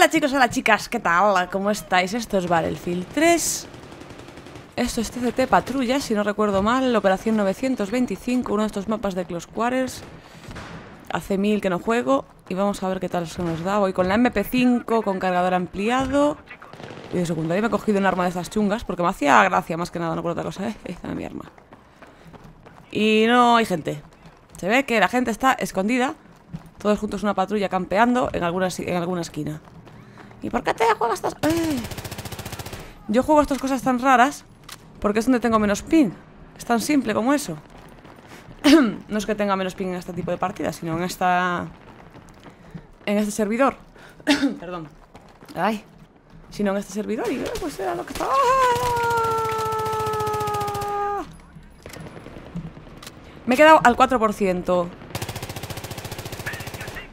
Hola chicos, hola chicas, ¿qué tal? ¿Cómo estáis? Esto es Battlefield 3. Esto es TCT Patrulla, si no recuerdo mal. Operación 925, uno de estos mapas de Close Quarters. Hace 1000 que no juego. Y vamos a ver qué tal se nos da. Voy con la MP5, con cargador ampliado. Y de secundaria me he cogido un arma de estas chungas, porque me hacía gracia más que nada, no por otra cosa, ¿eh? Dame mi arma. Y no hay gente. Se ve que la gente está escondida. Todos juntos una patrulla campeando en alguna esquina. ¿Y por qué te juegas estas...? Yo juego estas cosas tan raras porque es donde tengo menos ping. Es tan simple como eso. No es que tenga menos ping en este tipo de partidas, sino en esta... en este servidor. Perdón. Ay. Sino en este servidor y pues era lo que estaba... Me he quedado al 4%.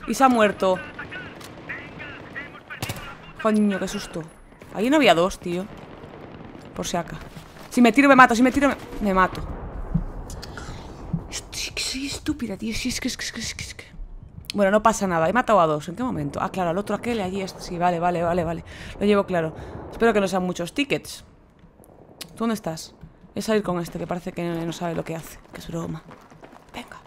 Y se ha muerto. Coño, qué susto. Ahí no había dos, tío. Por si acá. Si me tiro, me mato. Si me tiro, me mato. Soy estúpida, tío. Si es que. Bueno, no pasa nada. He matado a dos. ¿En qué momento? Ah, claro, al otro aquel allí. Sí, vale. Lo llevo claro. Espero que no sean muchos tickets. ¿Tú dónde estás? Voy a salir con este que parece que no sabe lo que hace. Que es broma. Venga.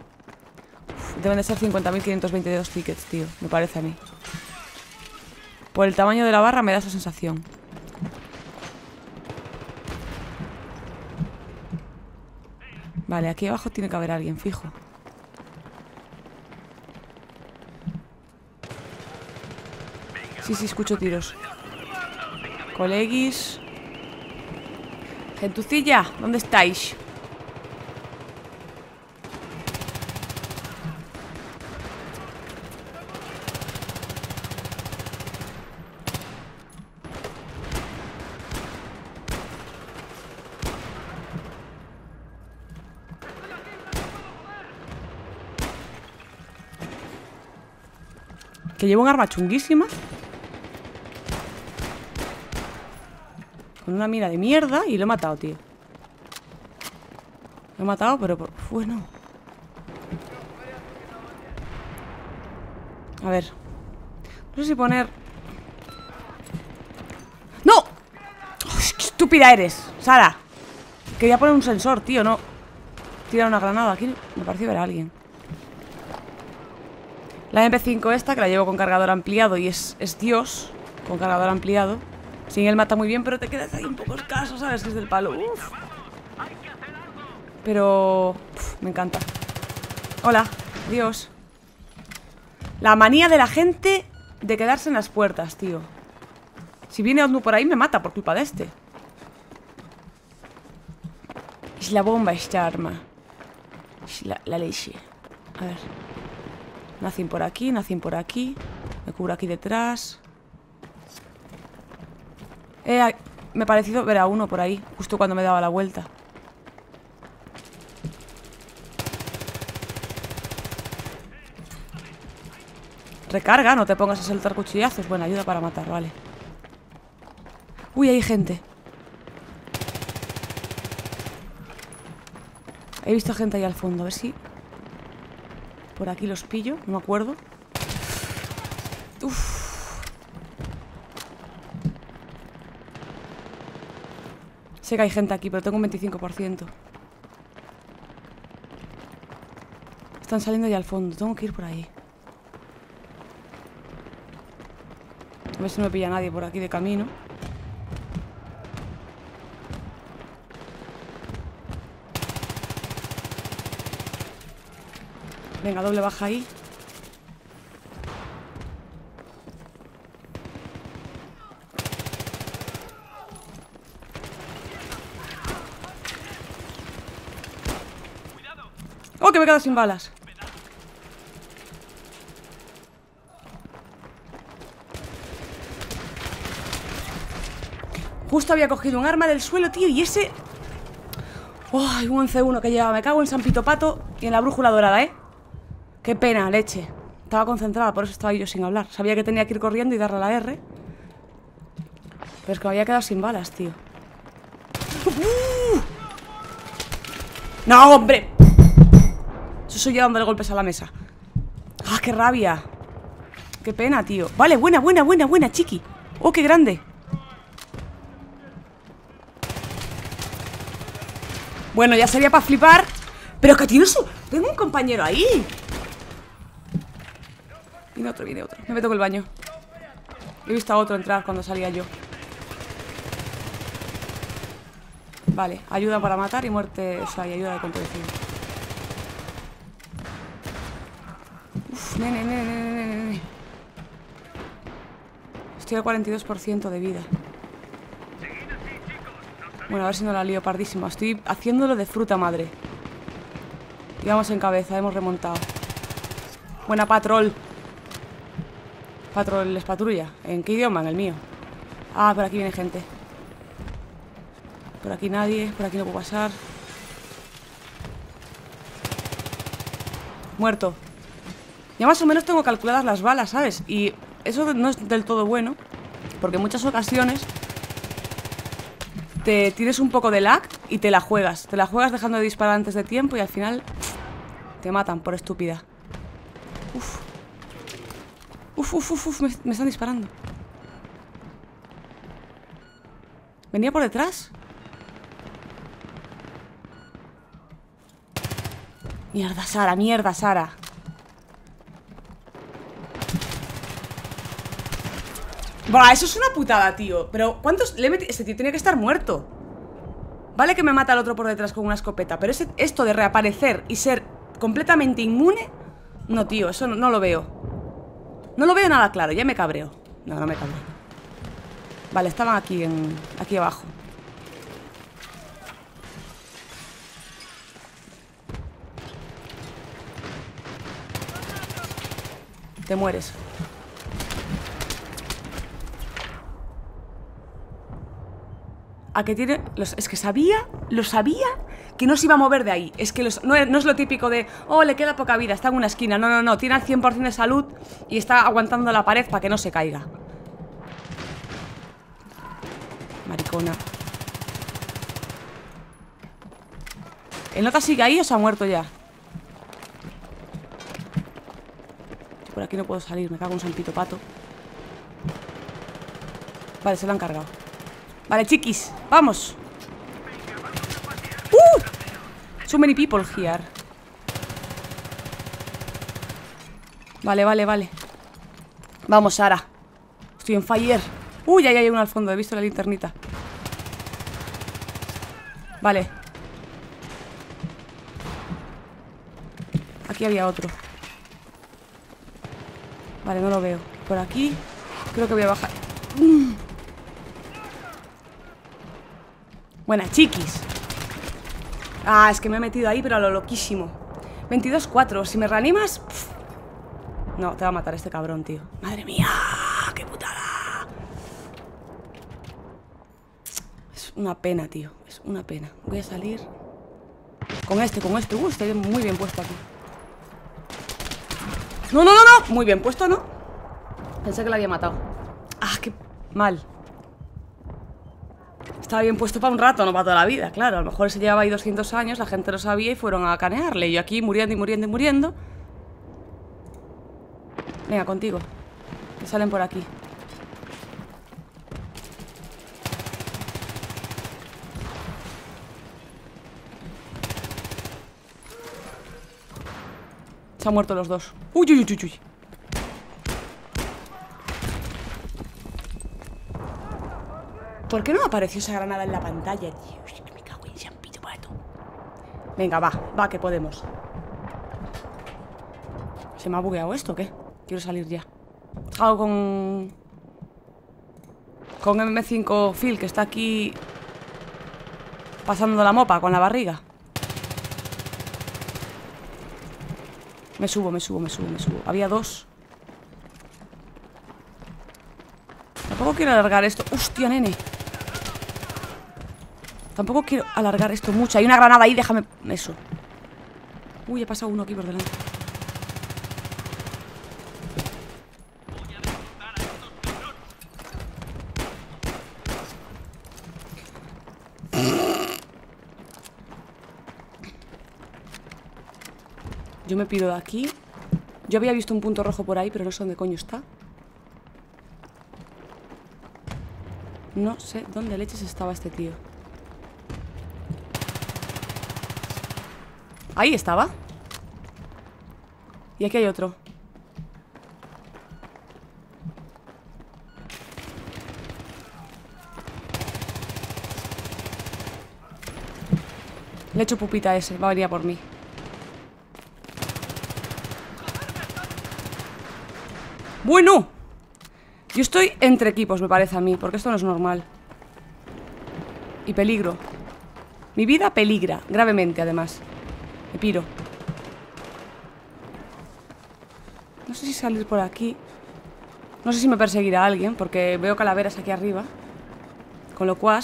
Deben de ser 50.522 tickets, tío. Me parece a mí. Por el tamaño de la barra me da esa sensación. Vale, aquí abajo tiene que haber alguien, fijo. Sí, escucho tiros. Coleguis. Gentucilla, ¿dónde estáis? Que llevo un arma chunguísima. Con una mira de mierda y lo he matado, tío. Lo he matado, pero... Bueno. A ver. No sé si poner... ¡No! ¡Oh, qué estúpida eres, Sara! Quería poner un sensor, tío, no... Tirar una granada. Aquí me pareció ver a alguien. La MP5 esta, que la llevo con cargador ampliado y es Dios, con cargador ampliado. Sin él mata muy bien, pero te quedas ahí un poco escaso, ¿sabes? Que es del palo. Uf. Pero... Uf, me encanta. Hola, Dios. La manía de la gente de quedarse en las puertas, tío. Si viene OVNI por ahí, me mata por culpa de este. Es la bomba esta arma. Es la leche. A ver... Nacen por aquí. Me cubro aquí detrás. Me ha parecido ver a uno por ahí, justo cuando me daba la vuelta. Recarga, no te pongas a soltar cuchillazos. Buena ayuda para matar, vale. Uy, hay gente. He visto gente ahí al fondo, a ver si... Por aquí los pillo, no me acuerdo. Uf. Sé que hay gente aquí, pero tengo un 25%. Están saliendo ya al fondo, tengo que ir por ahí. A ver si no me pilla nadie por aquí de camino. Venga, doble baja ahí. ¡Oh, que me he quedado sin balas! Justo había cogido un arma del suelo, tío, y ese... ¡Oh, hay un 11-1 que llevaba! Me cago en San Pito Pato y en la brújula dorada, ¿eh? Qué pena, leche. Estaba concentrada, por eso estaba yo sin hablar. Sabía que tenía que ir corriendo y darle a la R. Pero es que me había quedado sin balas, tío. ¡No, hombre! Eso soy yo dándole golpes a la mesa. ¡Ah, qué rabia! Qué pena, tío. Vale, buena, buena, buena, buena, chiqui. Oh, qué grande. Bueno, ya sería para flipar. Pero es que tiene su... Tengo un compañero ahí. Viene otro. Me meto con el baño. He visto a otro entrar cuando salía yo. Vale, ayuda para matar y muerte... O sea, y ayuda de contención. Uf, nene. Estoy al 42% de vida. Bueno, a ver si no la lío pardísima. Estoy haciéndolo de fruta madre. Y vamos en cabeza, hemos remontado. Buena patrol. Patrol es patrulla. ¿En qué idioma? En el mío. Ah, por aquí viene gente. Por aquí nadie, por aquí no puedo pasar. Muerto. Ya más o menos tengo calculadas las balas, ¿sabes? Y eso no es del todo bueno, porque en muchas ocasiones te tienes un poco de lag y te la juegas. Te la juegas dejando de disparar antes de tiempo y al final te matan por estúpida. Uf. Uf, me están disparando. ¿Venía por detrás? Mierda, Sara. Buah, eso es una putada, tío. Pero, ¿cuántos le he metido? Este tío tenía que estar muerto. Vale que me mata el otro por detrás con una escopeta, pero esto de reaparecer y ser completamente inmune... No, tío, eso no lo veo. No lo veo nada claro, ya me cabreo. No me cabreo. Vale, estaban aquí, aquí abajo. Te mueres. ¿A qué tiene? Es que lo sabía que no se iba a mover de ahí. Es que no es lo típico de, oh, le queda poca vida, está en una esquina. No, tiene al 100% de salud y está aguantando la pared para que no se caiga. Maricona. ¿El nota sigue ahí o se ha muerto ya? Por aquí no puedo salir, me cago un santito pato. Vale, se lo han cargado. Vale, chiquis, vamos. So many people here. Vale. Vamos, Sara. Estoy en fire. Uy, ahí hay uno al fondo, he visto la linternita. Vale. Aquí había otro. Vale, no lo veo. Por aquí creo que voy a bajar. Buena, chiquis. Ah, es que me he metido ahí, pero a lo loquísimo. 22-4, si me reanimas. No, te va a matar este cabrón, tío. Madre mía, qué putada. Es una pena, tío. Es una pena. Voy a salir con este. Estoy muy bien puesto aquí. No. Muy bien puesto, ¿no? Pensé que la había matado. Ah, qué mal. Estaba bien puesto para un rato, no para toda la vida, claro. A lo mejor se llevaba ahí 200 años, la gente lo sabía y fueron a canearle. Y yo aquí muriendo. Venga, contigo. Que salen por aquí. Se han muerto los dos. Uy. ¿Por qué no apareció esa granada en la pantalla, tío? Me cago en San Pito Pato. Venga, va, que podemos. ¿Se me ha bugueado esto o qué? Quiero salir ya. Hago con MP5 Phil, que está aquí pasando la mopa con la barriga. Me subo. Había dos. Tampoco quiero alargar esto. Hostia, nene. Tampoco quiero alargar esto mucho. Hay una granada ahí, déjame... Eso. Uy, he pasado uno aquí por delante. Yo me pido de aquí. Yo había visto un punto rojo por ahí, pero no sé dónde coño está. No sé dónde leches estaba este tío. Ahí estaba. Y aquí hay otro. Le echo pupita a ese, va a venir a por mí. ¡Bueno! Yo estoy entre equipos, me parece a mí, porque esto no es normal. Y peligro. Mi vida peligra, gravemente además. Me piro. No sé si salir por aquí. No sé si me perseguirá alguien, porque veo calaveras aquí arriba. Con lo cual...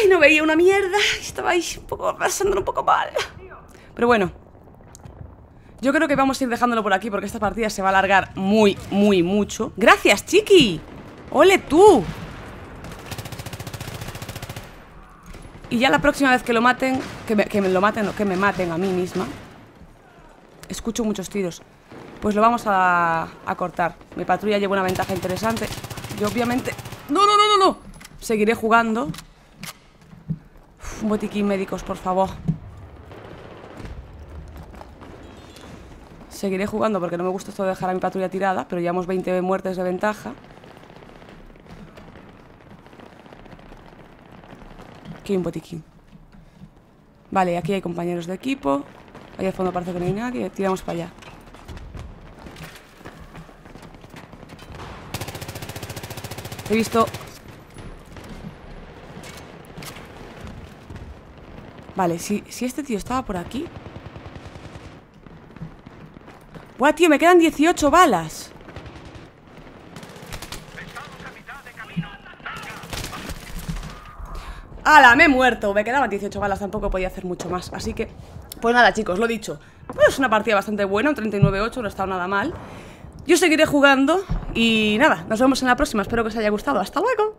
Ay, no veía una mierda. Estaba ahí un poco pasándolo un poco mal. Pero bueno, yo creo que vamos a ir dejándolo por aquí, porque esta partida se va a alargar mucho. ¡Gracias, Chiqui! ¡Ole tú! Y ya la próxima vez que lo maten, que me maten a mí misma. Escucho muchos tiros. Pues lo vamos a cortar. Mi patrulla lleva una ventaja interesante. Yo obviamente... ¡No! Seguiré jugando. Uf, un botiquín médicos, por favor. Seguiré jugando porque no me gusta esto de dejar a mi patrulla tirada. Pero llevamos 20 muertes de ventaja. Aquí hay un botiquín. Vale, aquí hay compañeros de equipo. Ahí al fondo parece que no hay nadie. Tiramos para allá. He visto... Vale, si este tío estaba por aquí... ¡Buah, tío! Me quedan 18 balas. ¡Hala! Me he muerto. Me quedaban 18 balas. Tampoco podía hacer mucho más. Así que... Pues nada, chicos. Lo dicho. Pues una partida bastante buena. Un 39-8. No ha estado nada mal. Yo seguiré jugando. Y nada, nos vemos en la próxima. Espero que os haya gustado. ¡Hasta luego!